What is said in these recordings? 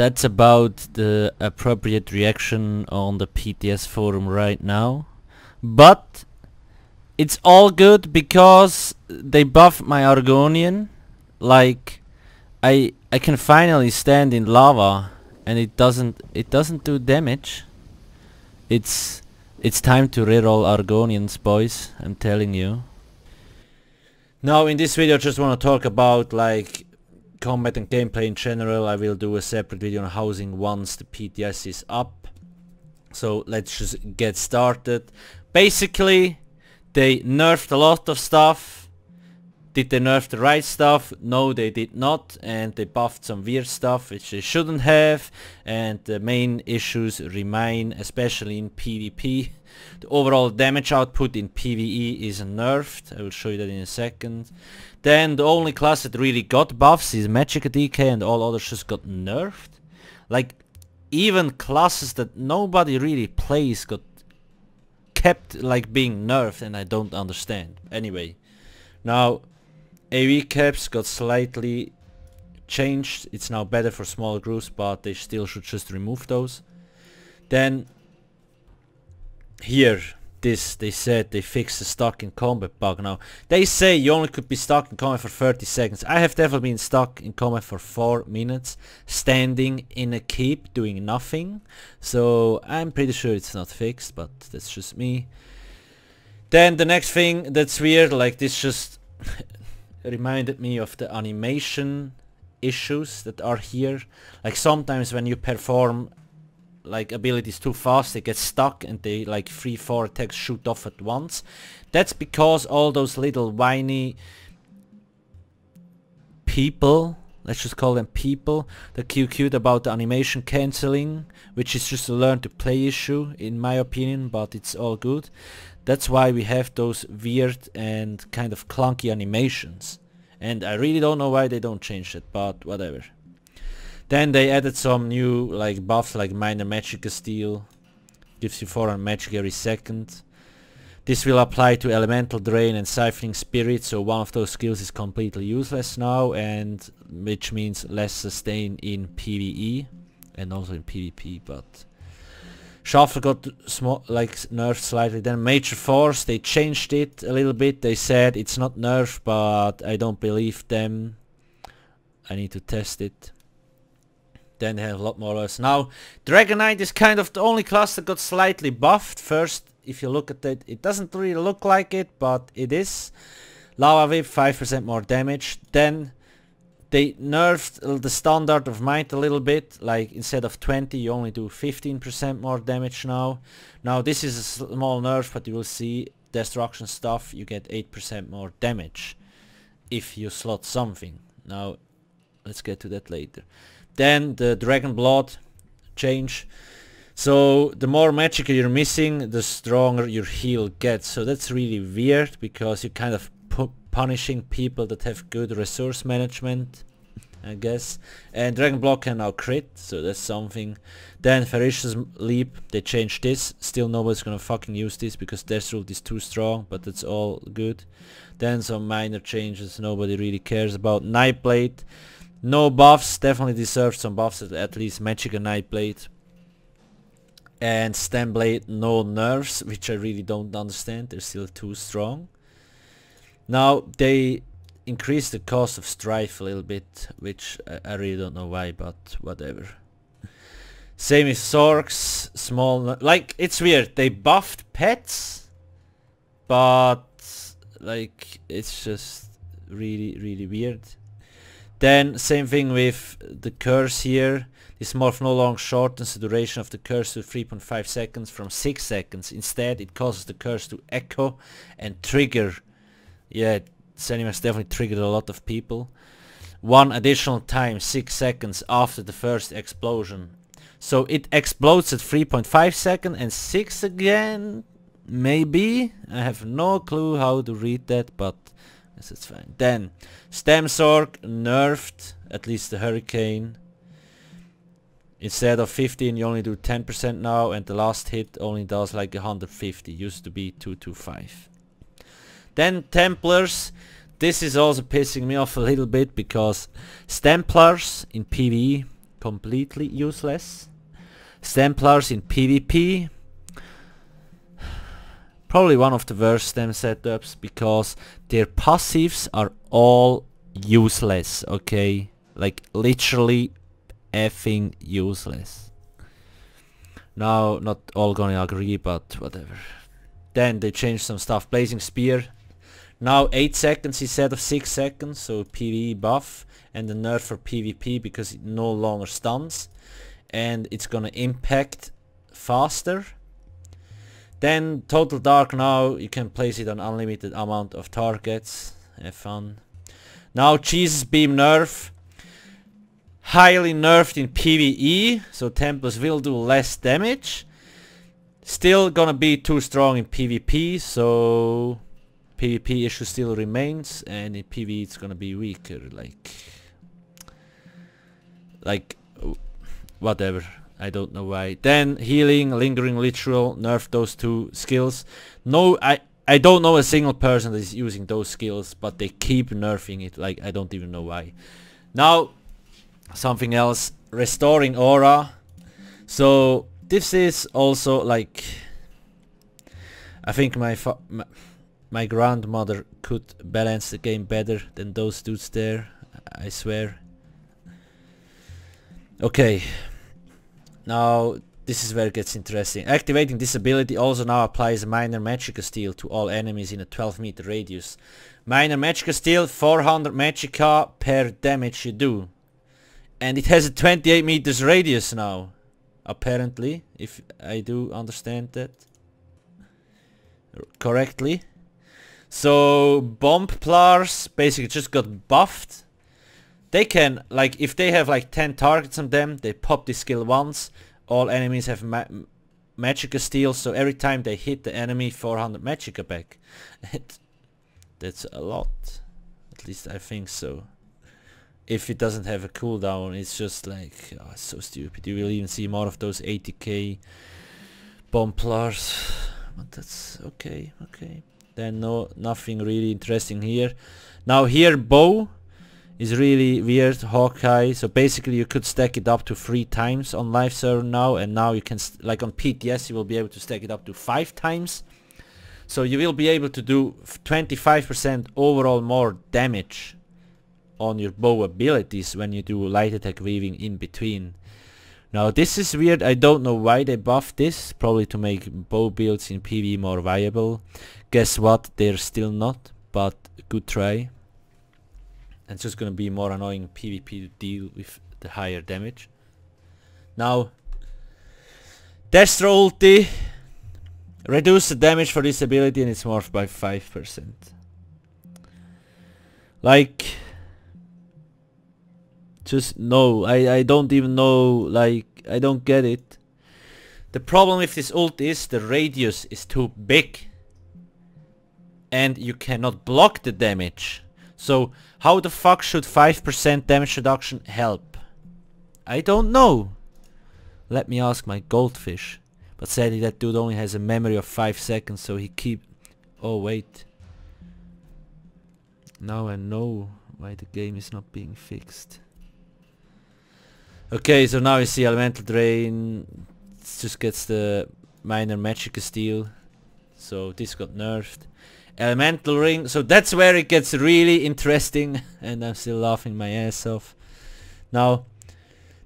that's about the appropriate reaction on the PTS forum right now. But it's all good because they buffed my Argonian. Like I can finally stand in lava and it doesn't do damage. It's time to reroll Argonians, boys, I'm telling you. Now in this video I just want to talk about like combat and gameplay in general. I will do a separate video on housing once the PTS is up. So let's just get started. Basically they nerfed a lot of stuff. Did they nerf the right stuff? No, they did not, and they buffed some weird stuff which they shouldn't have, and the main issues remain, especially in PvP. The overall damage output in PvE is nerfed, I will show you that in a second. Then the only class that really got buffs is Magicka DK, and all others just got nerfed. Like even classes that nobody really plays got kept like being nerfed, and I don't understand. Anyway, now AoE caps got slightly changed. It's now better for small groups, but they still should just remove those. Then here, this, they said they fixed the stuck in combat bug. Now they say you only could be stuck in combat for 30 seconds. I have definitely been stuck in combat for 4 minutes, standing in a keep doing nothing. So I'm pretty sure it's not fixed, but that's just me. Then the next thing that's weird, like this just reminded me of the animation issues that are here. Like sometimes when you perform like abilities too fast, they get stuck and they like 3-4 attacks shoot off at once. That's because all those little whiny people, let's just call them people, that QQ'd about the animation cancelling, which is just a learn to play issue in my opinion, but it's all good. That's why we have those weird and kind of clunky animations, and I really don't know why they don't change it, but whatever. Then they added some new like buffs, like minor magicka steel, gives you 400 magic every second. This will apply to Elemental Drain and Siphoning Spirit, so one of those skills is completely useless now, and which means less sustain in PvE and also in PvP. But Shuffle got like nerfed slightly. Then Major Force, they changed it a little bit. They said it's not nerfed, but I don't believe them. I need to test it. Then they have a lot more less. Now Dragon Knight is kind of the only class that got slightly buffed. First, if you look at it, it doesn't really look like it, but it is. Lava whip, 5% more damage. Then they nerfed the standard of might a little bit. Like instead of 20, you only do 15% more damage now. Now this is a small nerf, but you will see destruction stuff, you get 8% more damage if you slot something. Now let's get to that later. Then the dragon blood change. So the more magic you're missing, the stronger your heal gets. So that's really weird because you're kind of punishing people that have good resource management, I guess. And dragon blood can now crit, so that's something. Then ferocious leap, they changed this. Still nobody's gonna fucking use this because death rule is too strong, but that's all good. Then some minor changes nobody really cares about. Nightblade, no buffs, definitely deserves some buffs, at least Magicka Nightblade. And Stemblade, no nerfs, which I really don't understand, they're still too strong. Now they increased the cost of strife a little bit, which I really don't know why, but whatever. Same with sorcs, small, like it's weird, they buffed pets, but like it's just really weird. Then same thing with the curse here. This morph no longer shortens the duration of the curse to 3.5 seconds from 6 seconds. Instead it causes the curse to echo and trigger. Yeah, Senimax definitely triggered a lot of people. One additional time, 6 seconds after the first explosion. So it explodes at 3.5 seconds and 6 again, maybe? I have no clue how to read that, but it's fine. Then Stamzorg nerfed, at least the hurricane. Instead of 15 you only do 10% now, and the last hit only does like 150, used to be 225. Then Templars, this is also pissing me off a little bit because Stamplars in PvE completely useless. Stamplars in PvP, probably one of the worst stem setups because their passives are all useless, okay? Like literally effing useless. Now not all gonna agree, but whatever. Then they changed some stuff. Blazing Spear, now 8 seconds instead of 6 seconds, so PvE buff, and a nerf for PvP because it no longer stuns and it's gonna impact faster. Then Total Dark, now you can place it on unlimited amount of targets. Have fun. Now Jesus Beam nerf, highly nerfed in PvE, so Templars will do less damage. Still gonna be too strong in PvP, so PvP issue still remains, and in PvE it's gonna be weaker, like whatever, I don't know why. Then healing, lingering, literal, nerf those two skills. No, I don't know a single person that is using those skills, but they keep nerfing it, like I don't even know why. Now something else, restoring aura. So this is also like, I think my grandmother could balance the game better than those dudes there, I swear. Okay, now this is where it gets interesting. Activating this ability also now applies minor magicka steel to all enemies in a 12-meter radius. Minor magicka steel, 400 magicka per damage you do, and it has a 28 meters radius now. Apparently, if I do understand that correctly. So bomplars basically just got buffed. They can, like, if they have like 10 targets on them, they pop this skill once. All enemies have magicka steel, so every time they hit the enemy, 400 magicka back. That's a lot. At least I think so. If it doesn't have a cooldown, it's just like, oh, it's so stupid. You will even see more of those 80k bomplars, but that's okay, okay. Then nothing really interesting here. Now here bow is really weird, Hawkeye. So basically you could stack it up to 3 times on live server now, and now you can, like on PTS, you will be able to stack it up to 5 times. So you will be able to do 25% overall more damage on your bow abilities when you do light attack weaving in between. Now this is weird, I don't know why they buffed this, probably to make bow builds in PvE more viable. Guess what, they're still not, but good try. It's just gonna be more annoying PvP to deal with the higher damage. Now death rule ulti, reduce the damage for this ability and it's morphed by 5%. Like, just no, I don't even know, like, I don't get it. The problem with this ult is the radius is too big and you cannot block the damage. So how the fuck should 5% damage reduction help? I don't know. Let me ask my goldfish. But sadly that dude only has a memory of 5 seconds, so he keep... Oh wait. Now I know why the game is not being fixed. Okay, so now you see Elemental Drain, it just gets the minor magicka steel, so this got nerfed. Elemental Ring, so that's where it gets really interesting, and I'm still laughing my ass off. Now,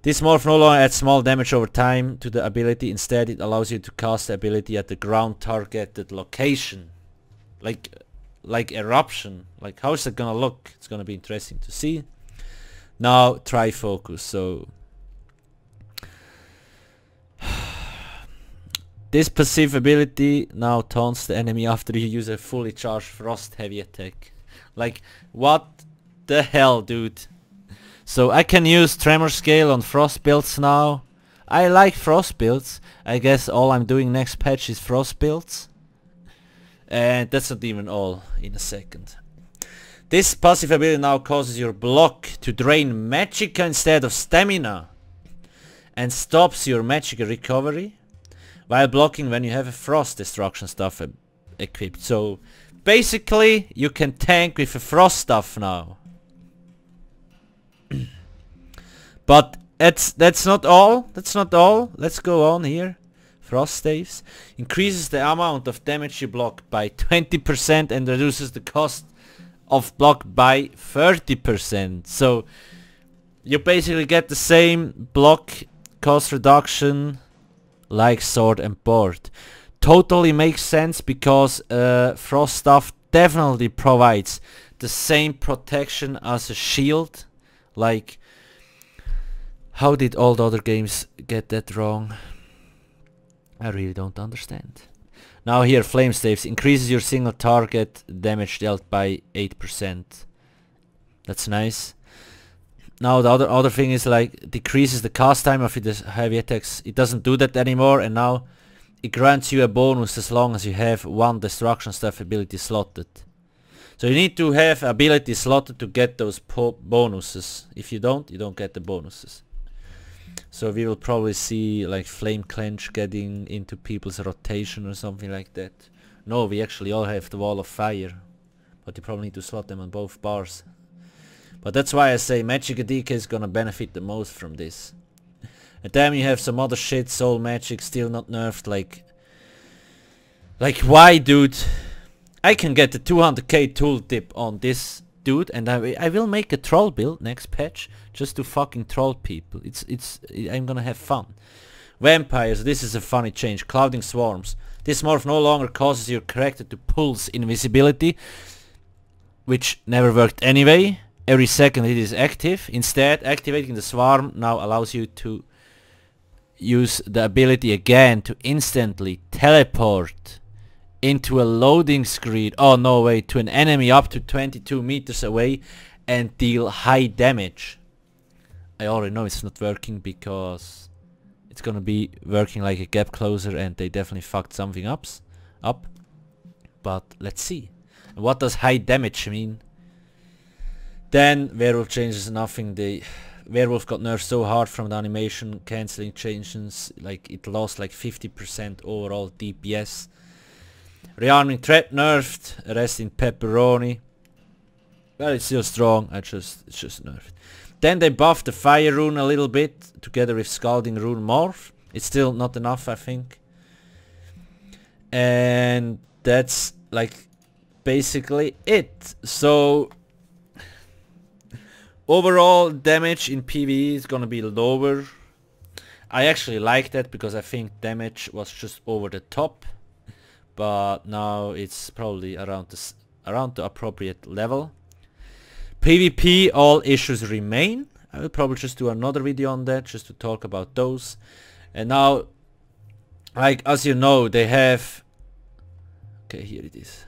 this morph no longer adds small damage over time to the ability, instead it allows you to cast the ability at the ground targeted location. Like Eruption, like how is that gonna look? It's gonna be interesting to see. Now, try focus, so... This passive ability now taunts the enemy after you use a fully charged frost heavy attack. Like, what the hell, dude? So I can use Tremor Scale on frost builds now. I like frost builds. I guess all I'm doing next patch is frost builds. And that's not even all, in a second. This passive ability now causes your block to drain magicka instead of stamina, and stops your magicka recovery while blocking when you have a frost destruction stuff equipped. So basically you can tank with a frost stuff now. But That's not all. That's not all. Let's go on here. Frost Staves. Increases the amount of damage you block by 20% and reduces the cost of block by 30%. So you basically get the same block cost reduction like Sword and Board. Totally makes sense because Frost Staff definitely provides the same protection as a shield. Like, how did all the other games get that wrong? I really don't understand. Now here, Flame Staves. Increases your single target damage dealt by 8%. That's nice. Now the other thing is like, decreases the cast time of heavy attacks. It doesn't do that anymore, and now it grants you a bonus as long as you have one Destruction Staff ability slotted. So you need to have ability slotted to get those bonuses. If you don't, you don't get the bonuses. So we will probably see like Flame Clench getting into people's rotation or something like that. No, we actually all have the Wall of Fire, but you probably need to slot them on both bars. But that's why I say Magicka DK is gonna benefit the most from this. And then you have some other shit, Soul Magic, still not nerfed, like why, dude? I can get the 200k tooltip on this dude, and I will make a troll build next patch just to fucking troll people. I'm gonna have fun. Vampires, this is a funny change. Clouding Swarms. This morph no longer causes your character to pulse invisibility, which never worked anyway. Every second it is active. Instead, activating the swarm now allows you to use the ability again to instantly teleport into a loading screen, oh no way, to an enemy up to 22 meters away and deal high damage. I already know it's not working because it's gonna be working like a gap closer, and they definitely fucked something up. But let's see. And what does high damage mean? Then Werewolf changes nothing. The Werewolf got nerfed so hard from the animation cancelling changes, like it lost like 50% overall DPS. Rearming Threat nerfed, Arresting Pepperoni. Well, it's still strong, it's just nerfed. Then they buffed the Fire Rune a little bit, together with Scalding Rune Morph. It's still not enough, I think. And that's, like, basically it. So, overall damage in PvE is gonna be lower. I actually like that, because I think damage was just over the top. But now it's probably around the appropriate level. PvP, all issues remain. I will probably just do another video on that, just to talk about those. And now, like, as you know, they have... Okay, here it is.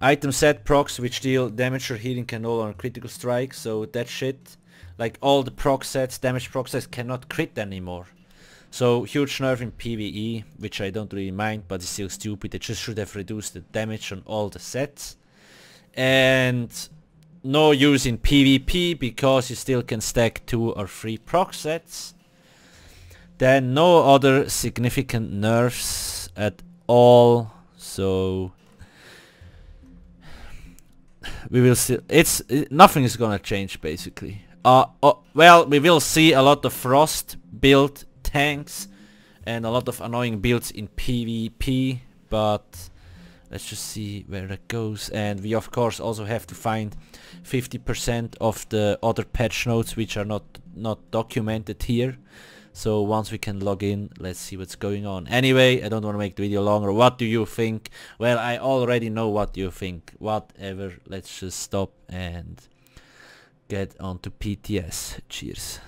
Item set procs which deal damage or healing can no longer critical strike, so that shit. Like, all the proc sets, damage proc sets cannot crit anymore. So, huge nerf in PvE, which I don't really mind, but it's still stupid. They just should have reduced the damage on all the sets. And no use in PvP, because you still can stack 2 or 3 proc sets. Then no other significant nerfs at all, so... we will see. Nothing is gonna change, basically. Well, we will see a lot of Frost build tanks and a lot of annoying builds in PvP, but let's just see where it goes. And we of course also have to find 50% of the other patch notes, which are not documented here. So once we can log in, let's see what's going on. Anyway, I don't want to make the video longer. What do you think? Well, I already know what you think. Whatever, let's just stop and get on to PTS. Cheers.